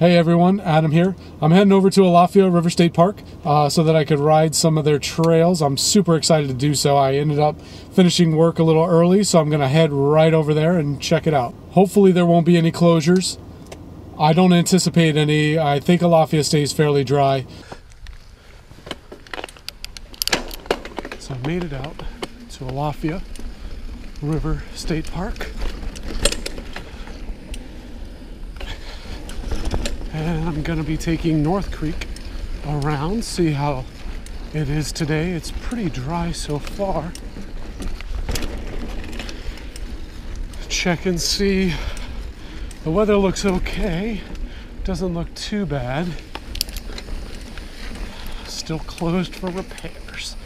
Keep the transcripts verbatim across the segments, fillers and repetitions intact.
Hey everyone, Adam here. I'm heading over to Alafia River State Park uh, so that I could ride some of their trails. I'm super excited to do so. I ended up finishing work a little early, so I'm gonna head right over there and check it out. Hopefully there won't be any closures. I don't anticipate any. I think Alafia stays fairly dry. So I made it out to Alafia River State Park. And I'm gonna be taking North Creek around, see how it is today. It's pretty dry so far. Check and see. The weather looks okay. Doesn't look too bad. Still closed for repairs.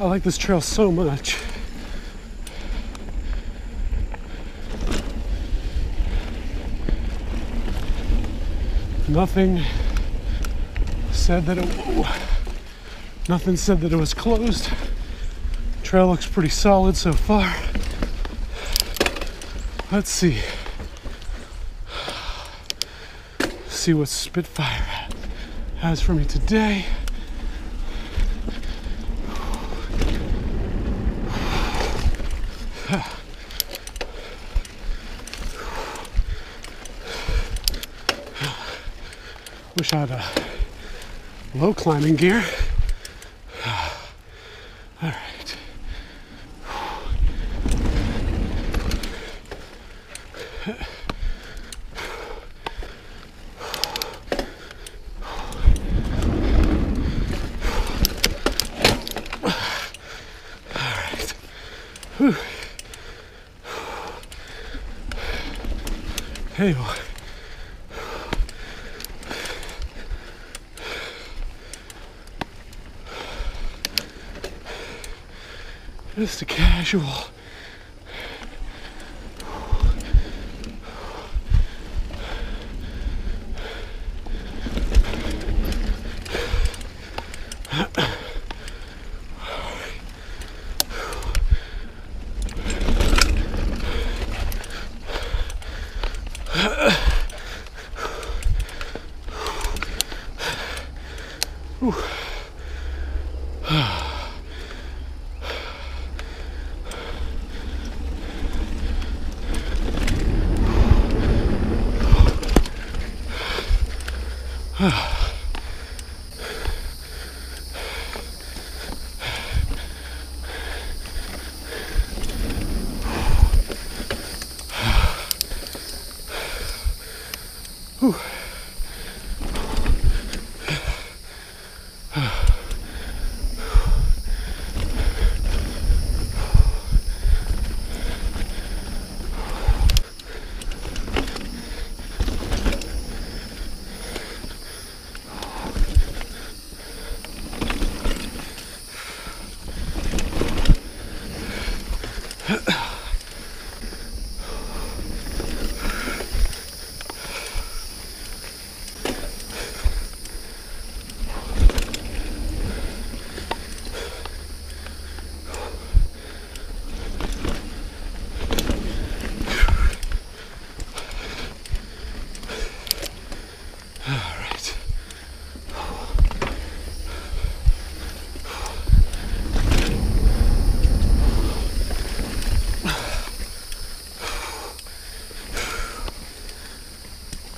I like this trail so much. Nothing said that it, whoa, nothing said that it was closed. Trail looks pretty solid so far. Let's see. See what Spitfire has for me today. Wish I had a low climbing gear. All right. All right. Whew. Hey, boy. Just a casual Whew.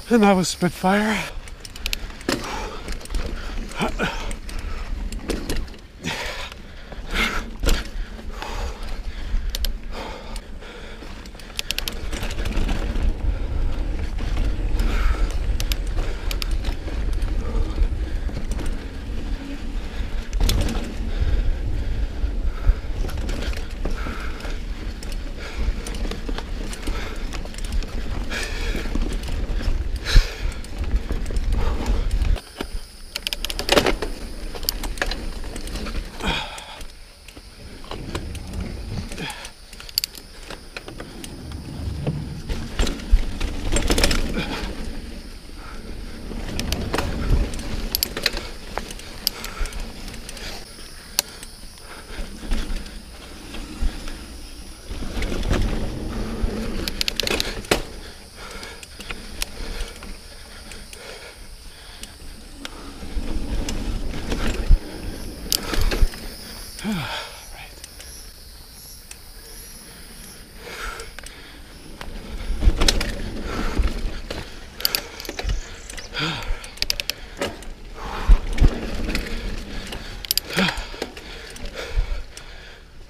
And that was Spitfire. Up,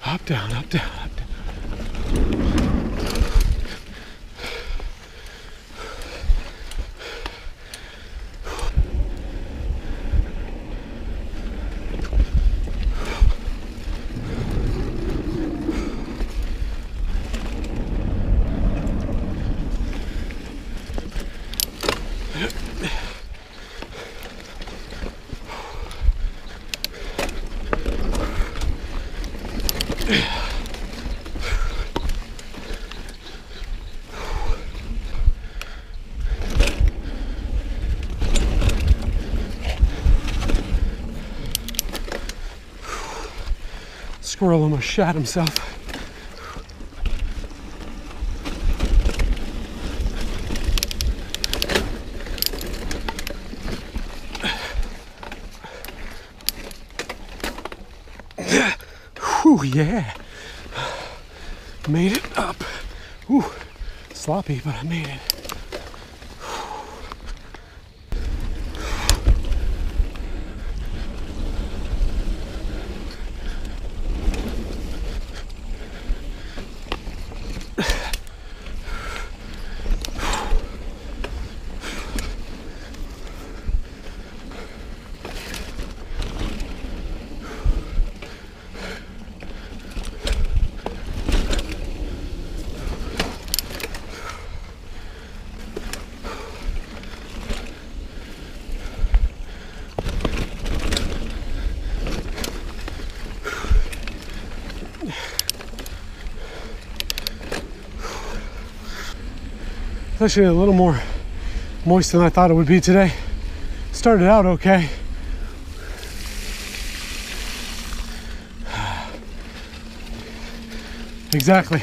down, up, down, up, down. Squirrel almost shot himself. Whew, yeah. Made it up. Whew, sloppy, but I made it. It's actually a little more moist than I thought it would be today. Started out okay. Exactly.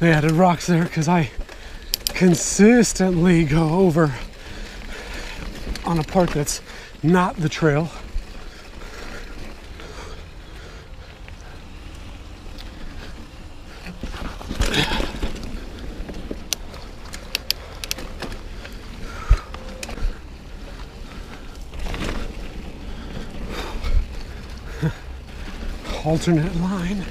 They added rocks there because I consistently go over on a part that's not the trail. Alternate line.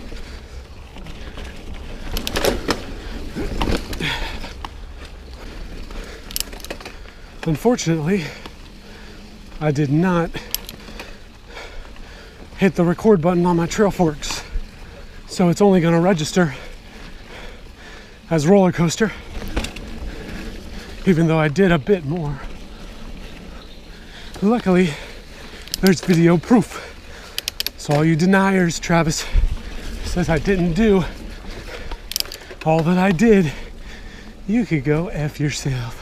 Unfortunately, I did not hit the record button on my Trail Forks, so it's only going to register as roller coaster, even though I did a bit more. Luckily, there's video proof. So all you deniers, Travis says I didn't do all that I did, you could go F yourself.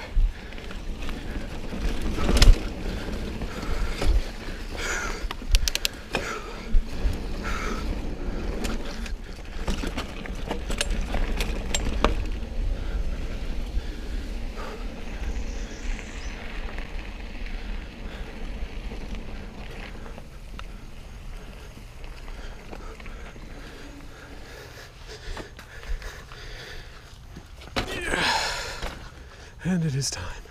And it is time.